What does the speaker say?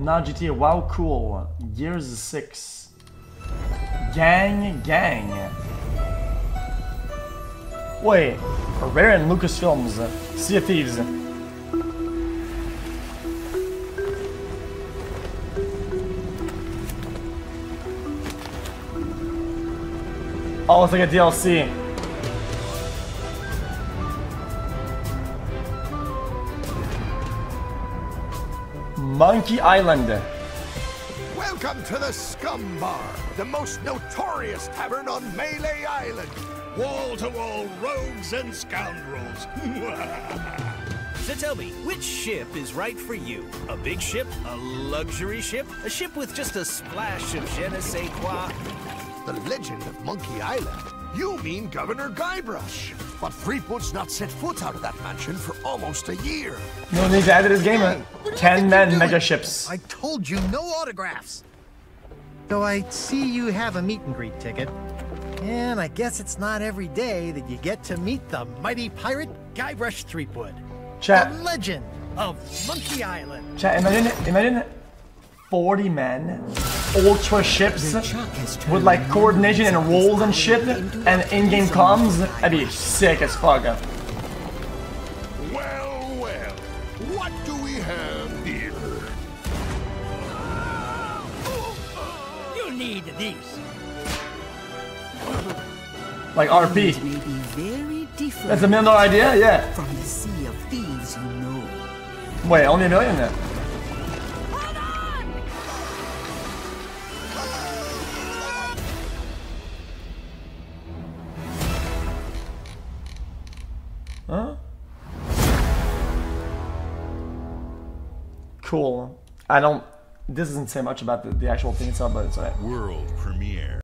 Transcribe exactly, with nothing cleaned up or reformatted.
Not G T A. Wow, cool. Gears six. Gang, gang. Wait. Rare and Lucasfilms. Sea of Thieves. Oh, it's like a D L C. Monkey Island. Welcome to the Scum Bar, the most notorious tavern on Melee Island. Wall-to-wall rogues and scoundrels. So tell me, which ship is right for you? A big ship? A luxury ship? A ship with just a splash of je ne sais quoi? The Legend of Monkey Island? You mean Governor Guybrush. But Threepwood's not set foot out of that mansion for almost a year. No need to add to this game, hey, uh, ten men, mega ships. I told you, no autographs. Though I see you have a meet and greet ticket. And I guess it's not every day that you get to meet the mighty pirate Guybrush Threepwood. Chat. The Legend of Monkey Island. Chat, imagine it, imagine it. forty men, ultra ships, with like coordination and roles and shit, and in-game comms, that'd be sick as fuck. Well, well, what do we have here? You need these. Like R P. That's a million dollar idea, yeah. From the Sea of Thieves, you know. Wait, only a million then? Huh? Cool. I don't. This doesn't say much about the, the actual thing itself, but it's alright. World premiere.